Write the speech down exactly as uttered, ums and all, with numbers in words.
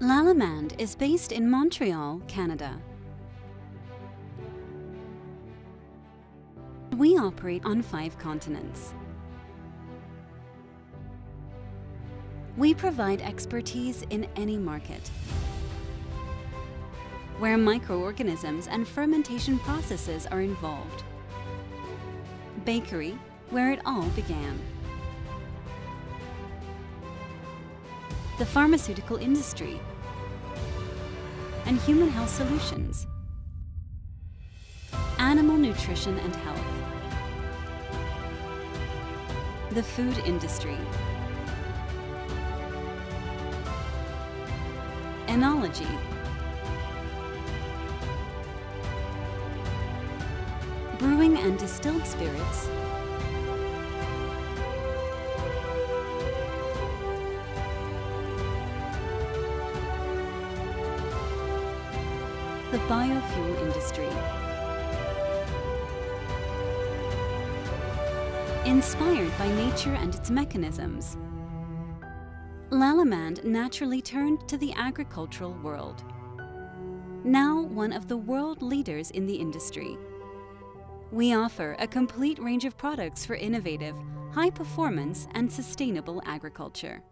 Lalamand is based in Montreal, Canada. We operate on five continents. We provide expertise in any market where microorganisms and fermentation processes are involved. Bakery, where it all began. The pharmaceutical industry and human health solutions, animal nutrition and health, the food industry, enology, brewing and distilled spirits, the biofuel industry. Inspired by nature and its mechanisms, Lalamand naturally turned to the agricultural world, now one of the world leaders in the industry. We offer a complete range of products for innovative, high performance, and sustainable agriculture.